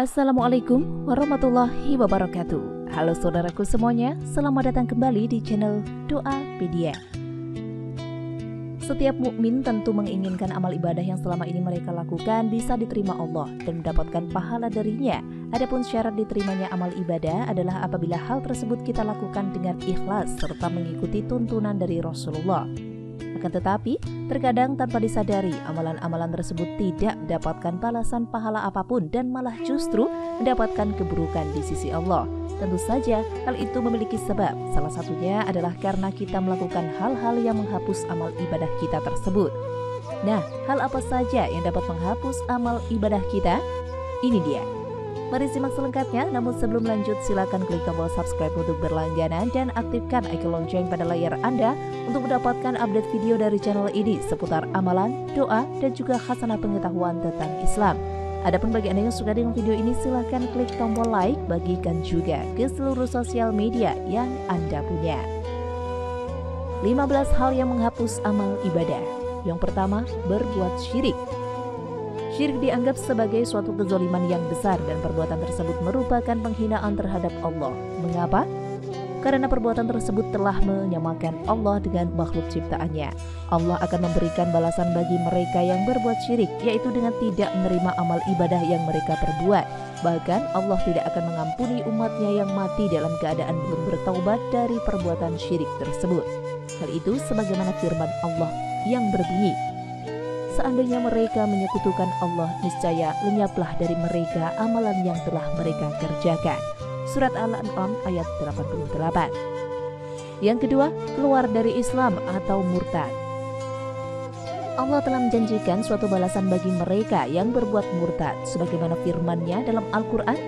Assalamualaikum warahmatullahi wabarakatuh. Halo saudaraku semuanya, selamat datang kembali di channel Doa Pedia. Setiap mukmin tentu menginginkan amal ibadah yang selama ini mereka lakukan bisa diterima Allah dan mendapatkan pahala darinya. Adapun syarat diterimanya amal ibadah adalah apabila hal tersebut kita lakukan dengan ikhlas serta mengikuti tuntunan dari Rasulullah. Akan tetapi, terkadang tanpa disadari, amalan-amalan tersebut tidak mendapatkan balasan pahala apapun dan malah justru mendapatkan keburukan di sisi Allah. Tentu saja, hal itu memiliki sebab. Salah satunya adalah karena kita melakukan hal-hal yang menghapus amal ibadah kita tersebut. Nah, hal apa saja yang dapat menghapus amal ibadah kita? Ini dia. Mari simak selengkapnya, namun sebelum lanjut silakan klik tombol subscribe untuk berlangganan dan aktifkan icon lonceng pada layar Anda untuk mendapatkan update video dari channel ini seputar amalan, doa, dan juga khasanah pengetahuan tentang Islam. Adapun bagi Anda yang suka dengan video ini silahkan klik tombol like, bagikan juga ke seluruh sosial media yang Anda punya. 15 hal yang menghapus amal ibadah. Yang pertama, berbuat syirik. Syirik dianggap sebagai suatu kezaliman yang besar dan perbuatan tersebut merupakan penghinaan terhadap Allah. Mengapa? Karena perbuatan tersebut telah menyamakan Allah dengan makhluk ciptaannya. Allah akan memberikan balasan bagi mereka yang berbuat syirik, yaitu dengan tidak menerima amal ibadah yang mereka perbuat. Bahkan Allah tidak akan mengampuni umatnya yang mati dalam keadaan belum bertaubat dari perbuatan syirik tersebut. Hal itu sebagaimana firman Allah yang berbunyi, "Seandainya mereka menyekutukan Allah, niscaya lenyaplah dari mereka amalan yang telah mereka kerjakan." Surat Al-An'am ayat 88. Yang kedua, keluar dari Islam atau murtad. Allah telah menjanjikan suatu balasan bagi mereka yang berbuat murtad, sebagaimana firman-Nya dalam Al-Quran,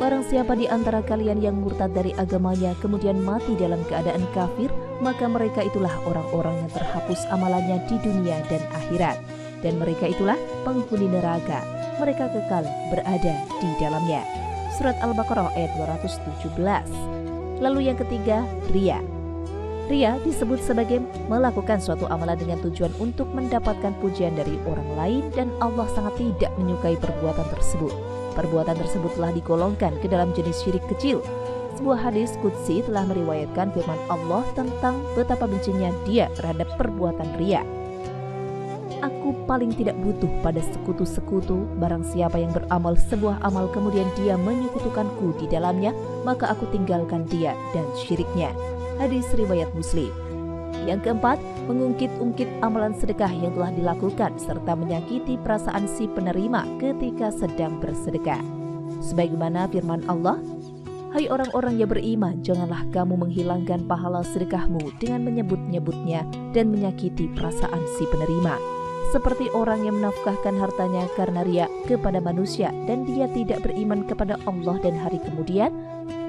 "Barang siapa di antara kalian yang murtad dari agamanya kemudian mati dalam keadaan kafir, maka mereka itulah orang-orang yang terhapus amalannya di dunia dan akhirat. Dan mereka itulah penghuni neraka. Mereka kekal berada di dalamnya." Surat Al-Baqarah ayat 217. Lalu yang ketiga, riya. Riya disebut sebagai melakukan suatu amalan dengan tujuan untuk mendapatkan pujian dari orang lain, dan Allah sangat tidak menyukai perbuatan tersebut. Perbuatan tersebut telah digolongkan ke dalam jenis syirik kecil. Sebuah hadis qudsi telah meriwayatkan firman Allah tentang betapa bencinya Dia terhadap perbuatan riya. "Aku paling tidak butuh pada sekutu-sekutu. Barang siapa yang beramal sebuah amal kemudian dia menyekutukanku di dalamnya, maka aku tinggalkan dia dan syiriknya." Hadis riwayat Muslim. Yang keempat, mengungkit-ungkit amalan sedekah yang telah dilakukan serta menyakiti perasaan si penerima ketika sedang bersedekah. Sebagaimana firman Allah, "Hai orang-orang yang beriman, janganlah kamu menghilangkan pahala sedekahmu dengan menyebut-nyebutnya dan menyakiti perasaan si penerima. Seperti orang yang menafkahkan hartanya karena riya kepada manusia dan dia tidak beriman kepada Allah dan hari kemudian,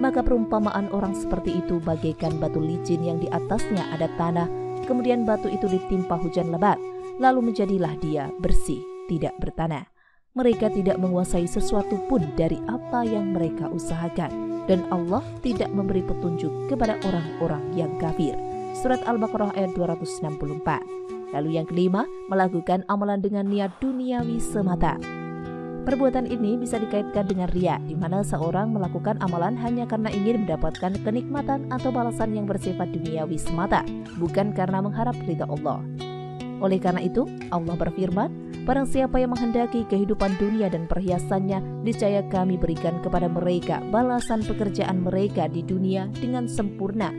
maka perumpamaan orang seperti itu bagaikan batu licin yang di atasnya ada tanah, kemudian batu itu ditimpa hujan lebat, lalu menjadilah dia bersih, tidak bertanah. Mereka tidak menguasai sesuatu pun dari apa yang mereka usahakan, dan Allah tidak memberi petunjuk kepada orang-orang yang kafir." Surat Al-Baqarah ayat 264. Lalu yang kelima, melakukan amalan dengan niat duniawi semata. Perbuatan ini bisa dikaitkan dengan riya, di mana seorang melakukan amalan hanya karena ingin mendapatkan kenikmatan atau balasan yang bersifat duniawi semata, bukan karena mengharap ridha Allah. Oleh karena itu, Allah berfirman, "Barang siapa yang menghendaki kehidupan dunia dan perhiasannya, niscaya Kami berikan kepada mereka balasan pekerjaan mereka di dunia dengan sempurna,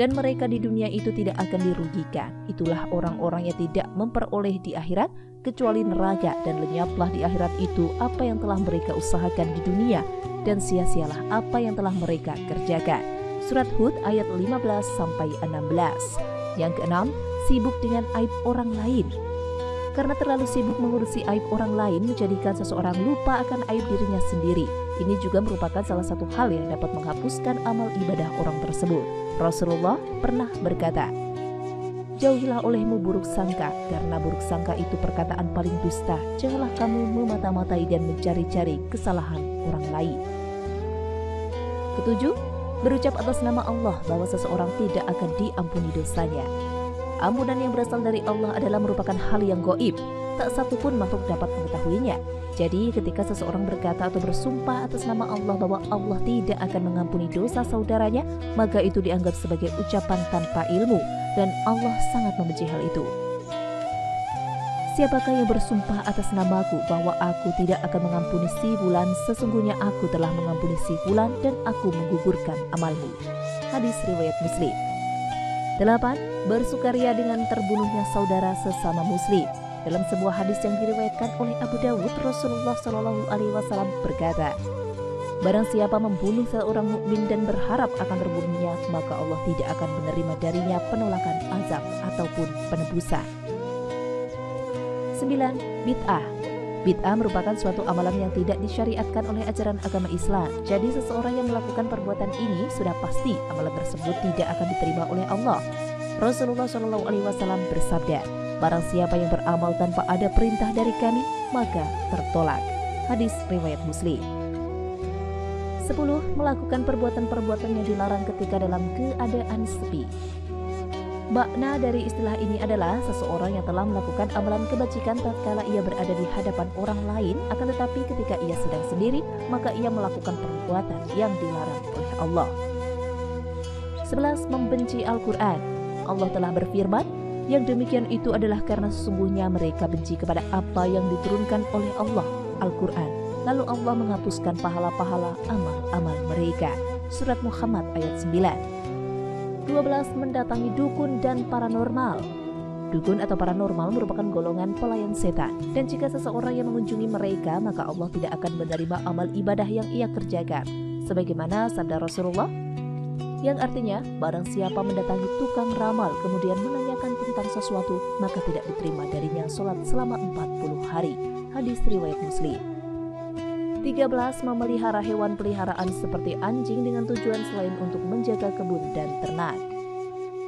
dan mereka di dunia itu tidak akan dirugikan. Itulah orang-orang yang tidak memperoleh di akhirat kecuali neraka, dan lenyaplah di akhirat itu apa yang telah mereka usahakan di dunia, dan sia-sialah apa yang telah mereka kerjakan." Surat Hud ayat 15-16. Yang keenam, sibuk dengan aib orang lain. Karena terlalu sibuk mengurusi aib orang lain menjadikan seseorang lupa akan aib dirinya sendiri. Ini juga merupakan salah satu hal yang dapat menghapuskan amal ibadah orang tersebut. Rasulullah pernah berkata, "Jauhilah olehmu buruk sangka, karena buruk sangka itu perkataan paling dusta. Janganlah kamu memata-matai dan mencari-cari kesalahan orang lain." Ketujuh, berucap atas nama Allah bahwa seseorang tidak akan diampuni dosanya. Ampunan yang berasal dari Allah adalah merupakan hal yang gaib. Tak satu pun makhluk dapat mengetahuinya. Jadi ketika seseorang berkata atau bersumpah atas nama Allah bahwa Allah tidak akan mengampuni dosa saudaranya, maka itu dianggap sebagai ucapan tanpa ilmu, dan Allah sangat membenci hal itu. Siapakah yang bersumpah atas namaku bahwa aku tidak akan mengampuni si fulan, sesungguhnya aku telah mengampuni si fulan dan aku menggugurkan amalmu. Hadis riwayat Muslim. 8. Bersukaria dengan terbunuhnya saudara sesama muslim. Dalam sebuah hadis yang diriwayatkan oleh Abu Dawud, Rasulullah SAW berkata, barang siapa membunuh seorang mukmin dan berharap akan terbunuhnya, maka Allah tidak akan menerima darinya penolakan azab ataupun penebusan. 9. Bid'ah. Bid'ah merupakan suatu amalan yang tidak disyariatkan oleh ajaran agama Islam. Jadi seseorang yang melakukan perbuatan ini sudah pasti amalan tersebut tidak akan diterima oleh Allah. Rasulullah SAW bersabda, barang siapa yang beramal tanpa ada perintah dari kami, maka tertolak. Hadis riwayat Muslim. 10. Melakukan perbuatan-perbuatan yang dilarang ketika dalam keadaan sepi. Makna dari istilah ini adalah seseorang yang telah melakukan amalan kebajikan tatkala ia berada di hadapan orang lain, akan tetapi ketika ia sedang sendiri, maka ia melakukan perbuatan yang dilarang oleh Allah. 11. Membenci Al-Quran. Allah telah berfirman, yang demikian itu adalah karena sesungguhnya mereka benci kepada apa yang diturunkan oleh Allah, Al-Quran. Lalu Allah menghapuskan pahala-pahala amal-amal mereka. Surat Muhammad ayat 9. 12. Mendatangi dukun dan paranormal. Dukun atau paranormal merupakan golongan pelayan setan. Dan jika seseorang yang mengunjungi mereka, maka Allah tidak akan menerima amal ibadah yang ia kerjakan. Sebagaimana sabda Rasulullah, yang artinya, barang siapa mendatangi tukang ramal kemudian menanyakan tentang sesuatu, maka tidak diterima darinya sholat selama 40 hari. Hadis riwayat Muslim. 13. Memelihara hewan peliharaan seperti anjing dengan tujuan selain untuk menjaga kebun dan ternak.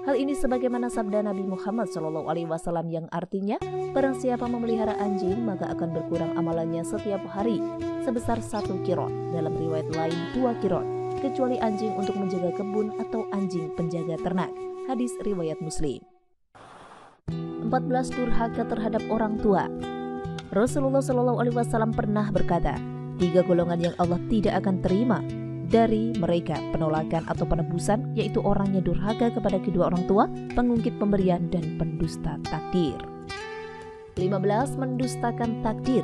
Hal ini sebagaimana sabda Nabi Muhammad SAW yang artinya, barang siapa memelihara anjing maka akan berkurang amalannya setiap hari sebesar 1 kirot, dalam riwayat lain 2 kirot, kecuali anjing untuk menjaga kebun atau anjing penjaga ternak. Hadis riwayat Muslim. 14. Durhaka terhadap orang tua. Rasulullah SAW pernah berkata, 3 golongan yang Allah tidak akan terima dari mereka penolakan atau penebusan, yaitu orang yang durhaka kepada kedua orang tua, pengungkit pemberian, dan pendusta takdir. 15. Mendustakan takdir.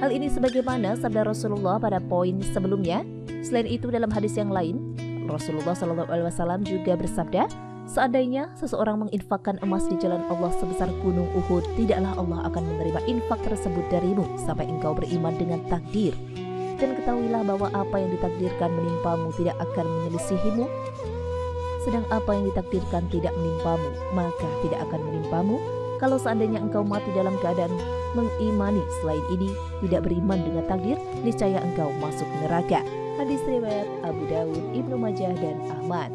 Hal ini sebagaimana sabda Rasulullah pada poin sebelumnya. Selain itu, dalam hadis yang lain, Rasulullah SAW juga bersabda, seandainya seseorang menginfakkan emas di jalan Allah sebesar gunung Uhud, tidaklah Allah akan menerima infak tersebut darimu sampai engkau beriman dengan takdir. Dan ketahuilah bahwa apa yang ditakdirkan menimpamu tidak akan menyelisihimu, sedang apa yang ditakdirkan tidak menimpamu, maka tidak akan menimpamu. Kalau seandainya engkau mati dalam keadaan mengimani selain ini, tidak beriman dengan takdir, niscaya engkau masuk neraka. Hadis riwayat Abu Dawud, Ibnu Majah, dan Ahmad.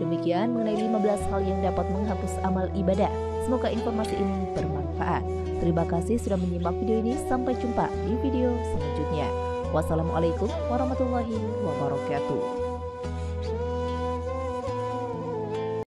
Demikian mengenai 15 hal yang dapat menghapus amal ibadah. Semoga informasi ini bermanfaat. Terima kasih sudah menyimak video ini. Sampai jumpa di video selanjutnya. Wassalamualaikum warahmatullahi wabarakatuh.